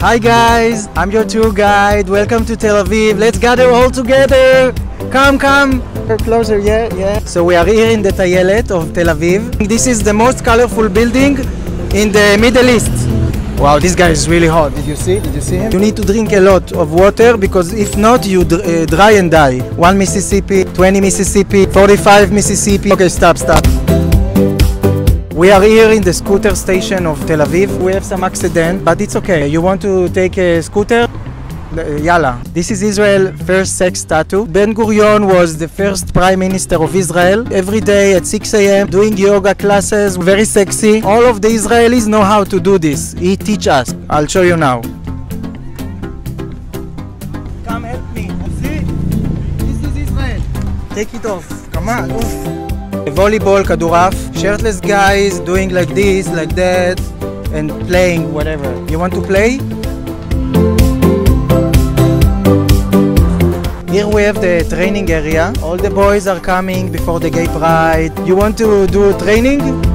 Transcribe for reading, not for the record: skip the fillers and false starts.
Hi guys, I'm your tour guide. Welcome to Tel Aviv. Let's gather all together. Come. Closer, yeah. So we are here in the Tayelet of Tel Aviv. This is the most colorful building in the Middle East. Wow, this guy is really hot. Did you see him? You need to drink a lot of water because if not, you dry and die. 1 Mississippi, 20 Mississippi, 45 Mississippi. Okay, stop. We are here in the scooter station of Tel Aviv. We have some accident, but it's okay. You want to take a scooter? Yalla. This is Israel's first sex statue. Ben Gurion was the first prime minister of Israel. Every day at 6 a.m. doing yoga classes, very sexy. All of the Israelis know how to do this. He teach us. I'll show you now. Come help me. See? This is Israel. Take it off. Come on. Oof. Volleyball, kaduraf, shirtless guys doing like this, like that, and playing whatever. You want to play? Here we have the training area. All the boys are coming before the gay pride. You want to do training?